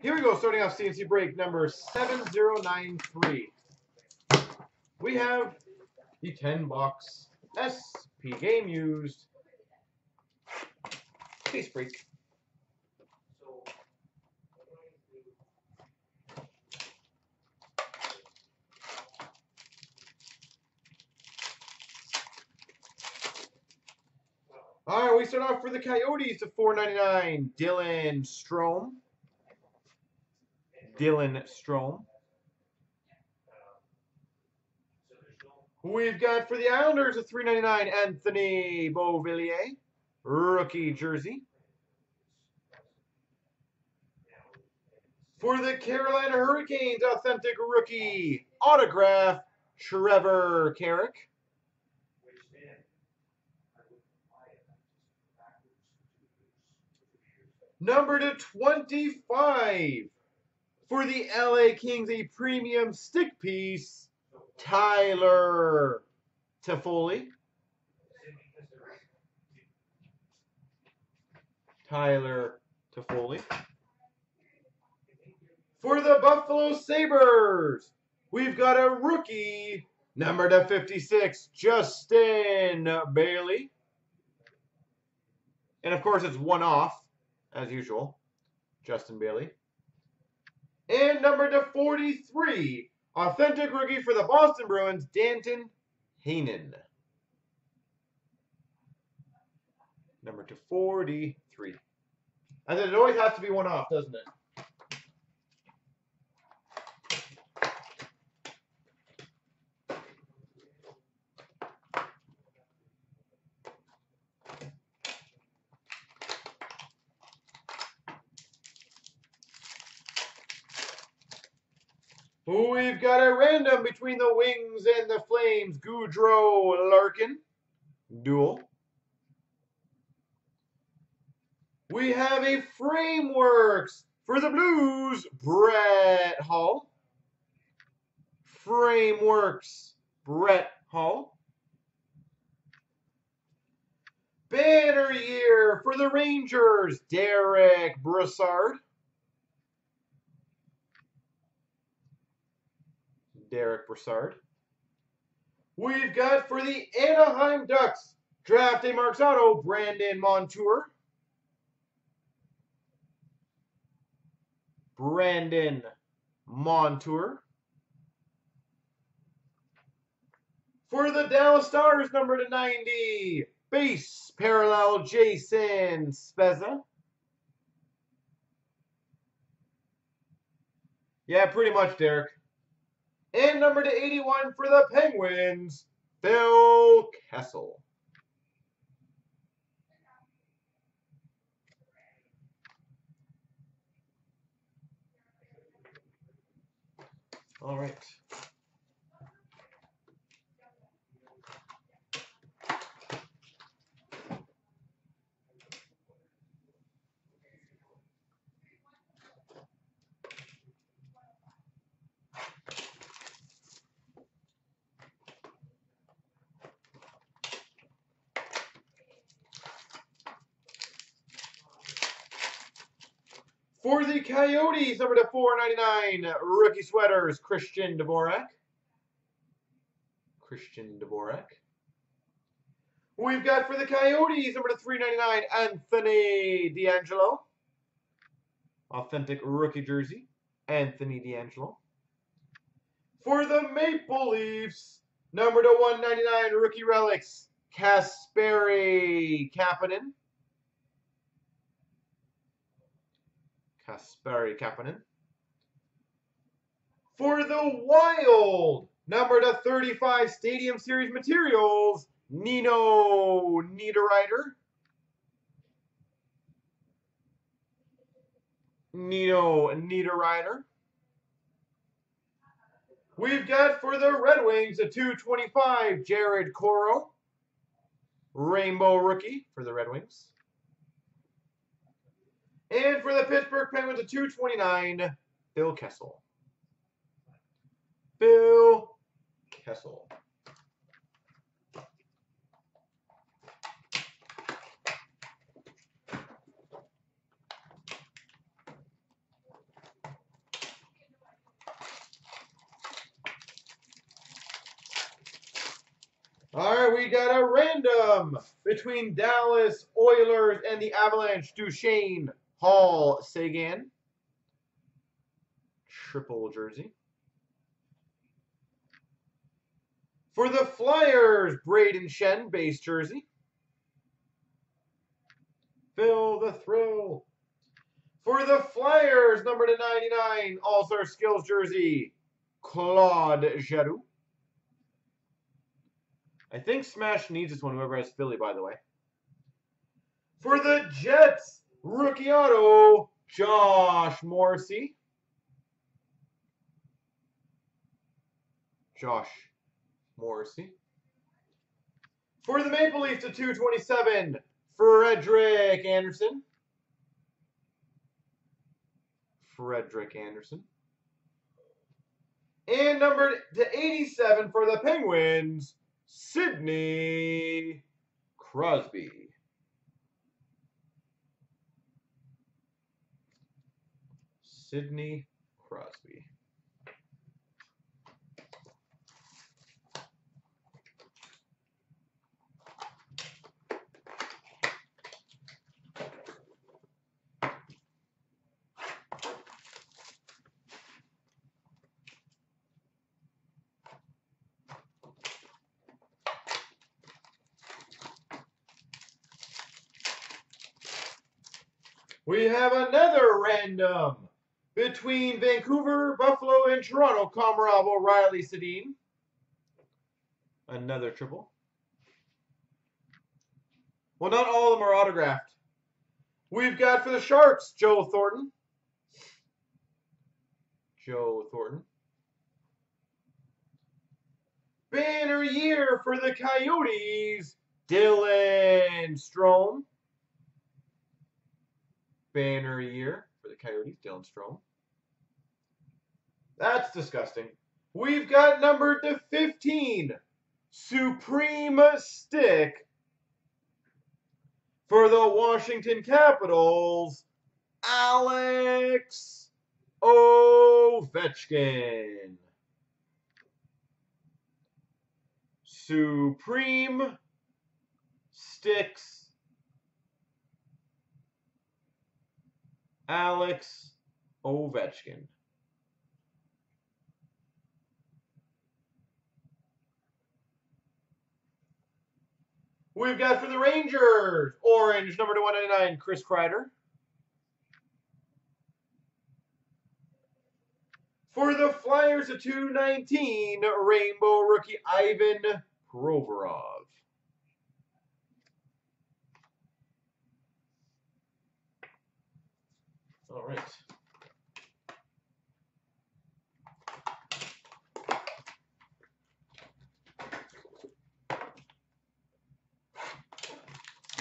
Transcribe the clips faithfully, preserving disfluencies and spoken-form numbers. Here we go, starting off C N C break number seven zero nine three. We have the ten box S P Game Used case break. All right, we start off for the Coyotes to four ninety-nine. Dylan Strome. Dylan Strome. We've got for the Islanders a three ninety-nine. Anthony Beauvillier, rookie jersey. For the Carolina Hurricanes, authentic rookie autograph, Trevor Carrick. Number to twenty-five for the L A Kings, a premium stick piece, Tyler Toffoli. Tyler Toffoli. For the Buffalo Sabres, we've got a rookie, number to fifty-six, Justin Bailey. And of course, it's one off. As usual, Justin Bailey. And number to forty-three, authentic rookie for the Boston Bruins, Danton Heinen. Number to forty-three. And then it always has to be one off, doesn't it? We've got a random between the Wings and the Flames, Goudreau Larkin duel. We have a Frameworks for the Blues, Brett Hull. Frameworks, Brett Hull. Banner year for the Rangers, Derick Brassard. Derick Brassard. We've got for the Anaheim Ducks, draft a Marks Auto, Brandon Montour. Brandon Montour. For the Dallas Stars, number to ninety, base parallel, Jason Spezza. Yeah, pretty much, Derick. And number to eighty-one for the Penguins, Phil Kessel. All right. For the Coyotes, number to four ninety-nine, rookie sweaters, Christian Dvorak. Christian Dvorak. We've got for the Coyotes, number to three ninety-nine, Anthony D'Angelo. Authentic rookie jersey, Anthony D'Angelo. For the Maple Leafs, number to one ninety-nine, rookie relics, Kasperi Kapanen. Kasperi Kapanen. For the Wild, number to thirty-five, Stadium Series Materials, Nino Niederreiter. Nino Niederreiter. We've got for the Red Wings, a two twenty-five, Jared Coro. Rainbow rookie for the Red Wings. And for the Pittsburgh Penguins, a two twenty-nine, Phil Kessel. Phil Kessel. right, we got a random between Dallas Oilers and the Avalanche. Duchesne, Hall, Seguin. Triple jersey. For the Flyers, Braden Shen, base jersey. Phil the Thrill. For the Flyers, number to ninety-nine, All-Star Skills jersey, Claude Giroux. I think Smash needs this one, whoever has Philly, by the way. For the Jets, rookie auto, Josh Morrissey. Josh Morrissey. For the Maple Leafs to two twenty-seven, Frederick Anderson. Frederick Anderson. And numbered to eighty-seven for the Penguins, Sidney Crosby. Sidney Crosby. We have another random between Vancouver, Buffalo, and Toronto. Komarov, O'Reilly, Sedin. Another triple. Well, not all of them are autographed. We've got for the Sharks, Joe Thornton. Joe Thornton. Banner year for the Coyotes, Dylan Strome. Banner year for the Coyotes, Dylan Strome. That's disgusting. We've got number to fifteen, Supreme Stick for the Washington Capitals, Alex Ovechkin. Supreme Sticks. Alex Ovechkin. We've got for the Rangers, orange, number to one ninety-nine, Chris Kreider. For the Flyers, to two nineteen, rainbow rookie, Ivan Provorov. All right.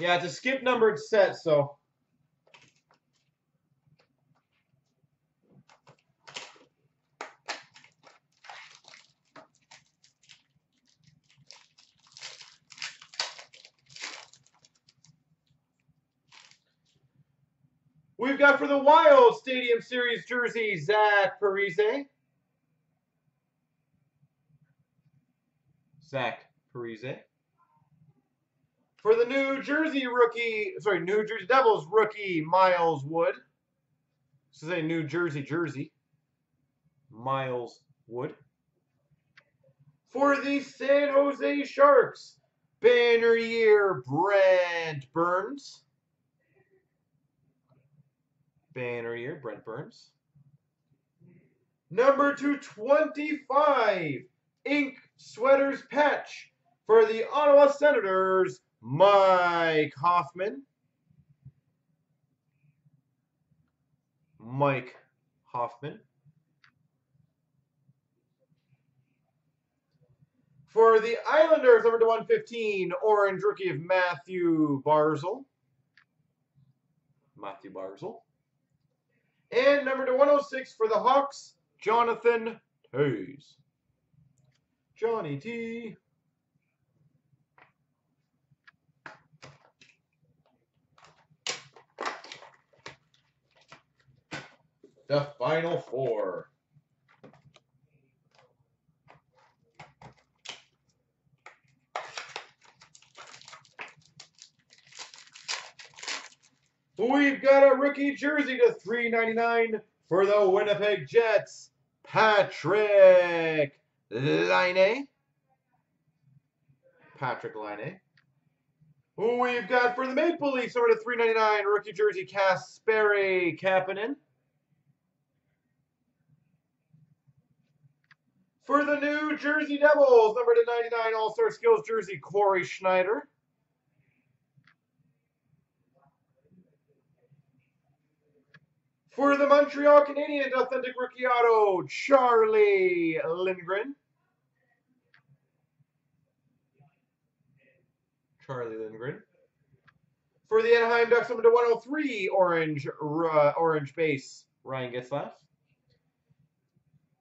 Yeah, it's a skip numbered set, so. We've got for the Wild Stadium Series jersey, Zach Parise. Zach Parise. For the New Jersey rookie, sorry, New Jersey Devils rookie, Miles Wood. This is a New Jersey jersey. Miles Wood. For the San Jose Sharks, banner year, Brent Burns. Banner year, Brent Burns. Number two twenty-five, ink sweaters patch for the Ottawa Senators, Mike Hoffman. Mike Hoffman. For the Islanders, number one fifteen, orange rookie of Matthew Barzal. Matthew Barzal. And number to one oh six for the Hawks, Jonathan Toews. Johnny T. The final four. We've got a rookie jersey to three ninety-nine for the Winnipeg Jets, Patrick Laine. Patrick Laine. We've got for the Maple Leafs over to three ninety-nine rookie jersey, Kasperi Kapanen. For the New Jersey Devils, number to ninety-nine All-Star Skills jersey, Corey Schneider. For the Montreal Canadiens, authentic rookie auto, Charlie Lindgren. Charlie Lindgren. For the Anaheim Ducks, number to one oh three orange uh, orange base, Ryan Getzlaf.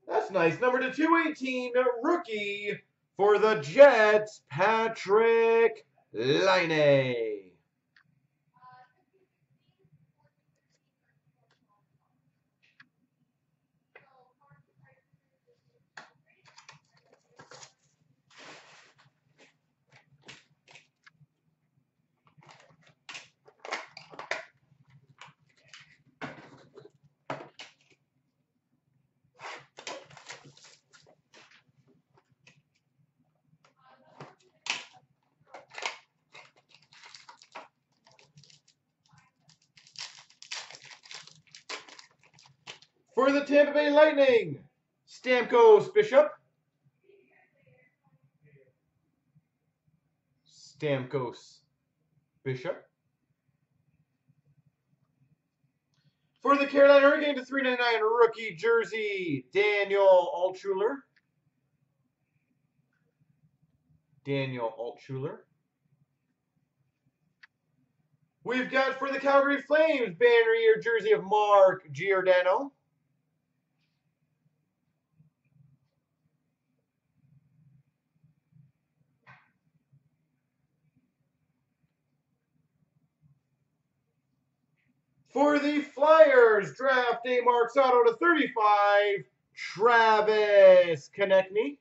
That's nice. Number to two eighteen, rookie for the Jets, Patrick Laine. For the Tampa Bay Lightning, Stamkos Bishop. Stamkos Bishop. For the Carolina Hurricanes, to three ninety-nine rookie jersey, Daniel Altshuler. Daniel Altshuler. We've got for the Calgary Flames, banner year jersey of Mark Giordano. For the Flyers, draft day marks auto to thirty-five, Travis Konechny.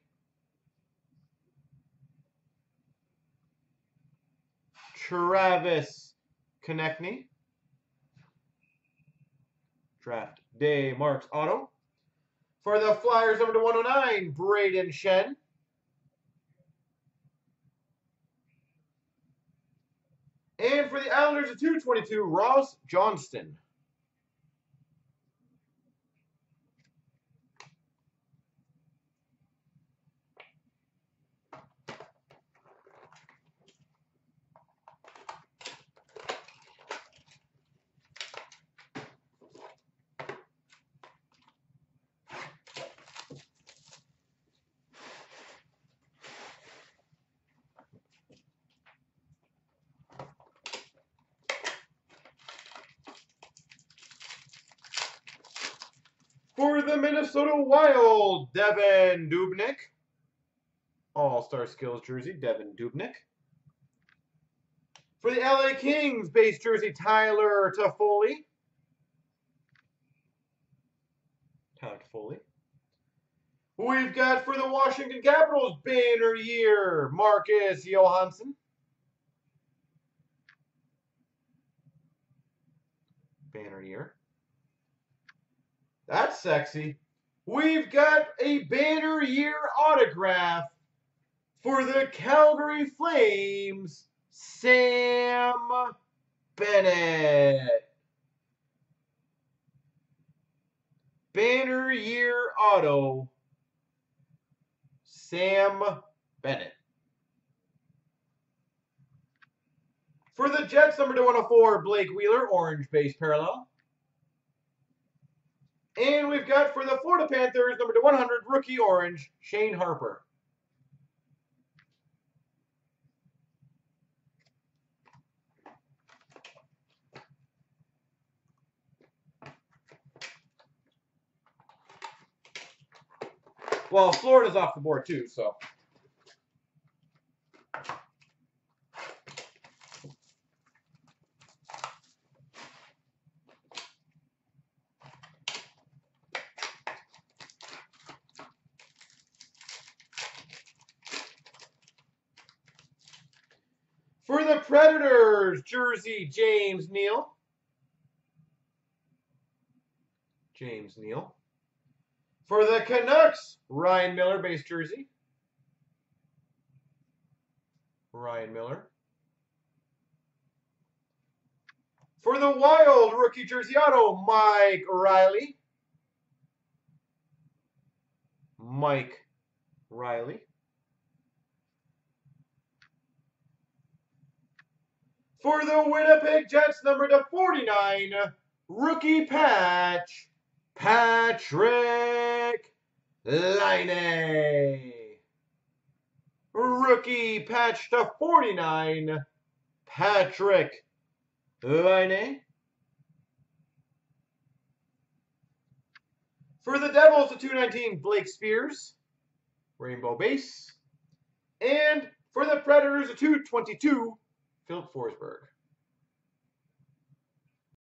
Travis Konechny. Draft day marks auto. For the Flyers, number to one oh nine, Braden Shen. And for the Islanders at two twenty-two, Ross Johnston. For the Minnesota Wild, Devin Dubnik. All-Star Skills jersey, Devin Dubnik. For the L A Kings, base jersey, Tyler Toffoli. Tyler Toffoli. We've got for the Washington Capitals, banner year, Marcus Johansson. Banner year. That's sexy. We've got a banner year autograph for the Calgary Flames, Sam Bennett. Banner year auto, Sam Bennett. For the Jets, number to one oh four, Blake Wheeler, orange base parallel. And we've got for the Florida Panthers, number to one hundred, rookie orange, Shane Harper. Well, Florida's off the board too, so. For the Predators, jersey, James Neal. James Neal. For the Canucks, Ryan Miller, base jersey. Ryan Miller. For the Wild, rookie jersey auto, Mike Riley. Mike Riley. For the Winnipeg Jets, number to forty-nine, rookie patch, Patrick Laine. Rookie patch to forty-nine, Patrick Laine. For the Devils, the two nineteen, Blake Spears, rainbow base. And for the Predators, the two twenty-two, Philip Forsberg.